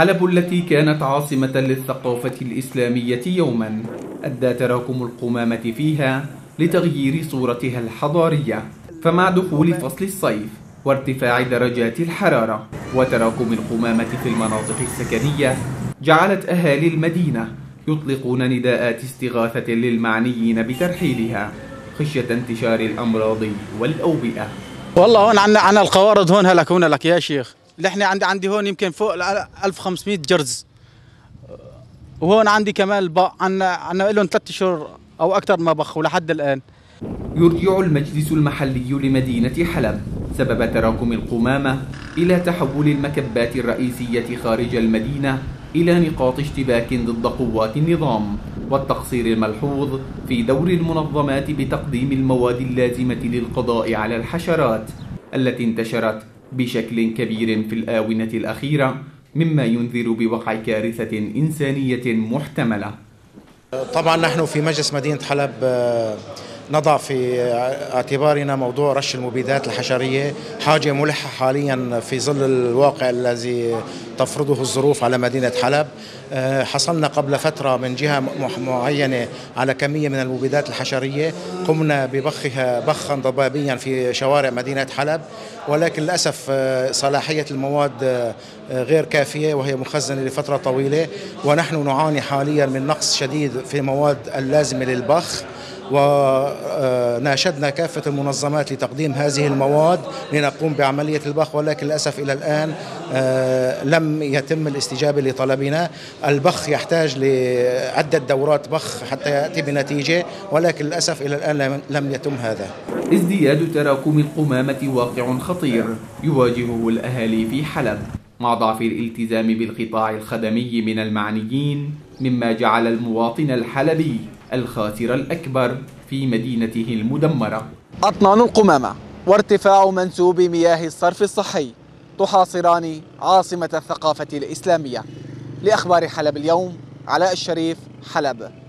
حلب التي كانت عاصمة للثقافة الإسلامية يوما أدى تراكم القمامة فيها لتغيير صورتها الحضارية، فمع دخول فصل الصيف وارتفاع درجات الحرارة وتراكم القمامة في المناطق السكنية جعلت أهالي المدينة يطلقون نداءات استغاثة للمعنيين بترحيلها خشية انتشار الأمراض والأوبئة. والله هون عنا القوارض هون هلك هون لك يا شيخ، نحن عندي هون يمكن فوق 1500 جرز، وهون عندي كمان البق عنا لهم 3 اشهر أو أكثر ما بخوا لحد الآن. يرجع المجلس المحلي لمدينة حلب سبب تراكم القمامة إلى تحول المكبات الرئيسية خارج المدينة إلى نقاط اشتباك ضد قوات النظام، والتقصير الملحوظ في دور المنظمات بتقديم المواد اللازمة للقضاء على الحشرات التي انتشرت بشكل كبير في الآونة الأخيرة، مما ينذر بوقع كارثة إنسانية محتملة. طبعا نحن في مجلس مدينة حلب نضع في اعتبارنا موضوع رش المبيدات الحشرية حاجة ملحة حاليا في ظل الواقع الذي تفرضه الظروف على مدينة حلب. حصلنا قبل فترة من جهة معينة على كمية من المبيدات الحشرية قمنا ببخها بخا ضبابيا في شوارع مدينة حلب، ولكن للأسف صلاحية المواد غير كافية وهي مخزنة لفترة طويلة، ونحن نعاني حاليا من نقص شديد في المواد اللازمة للبخ، وناشدنا كافة المنظمات لتقديم هذه المواد لنقوم بعملية البخ، ولكن للأسف إلى الآن لم يتم الاستجابة لطلبنا. البخ يحتاج لعدة دورات بخ حتى يأتي بنتيجة، ولكن للأسف إلى الآن لم يتم هذا. ازدياد تراكم القمامة واقع خطير يواجهه الأهالي في حلب مع ضعف الالتزام بالقطاع الخدمي من المعنيين، مما جعل المواطن الحلبي الخاسر الأكبر في مدينته المدمرة. أطنان القمامة وارتفاع منسوب مياه الصرف الصحي تحاصران عاصمة الثقافة الإسلامية. لأخبار حلب اليوم، علاء الشريف، حلب.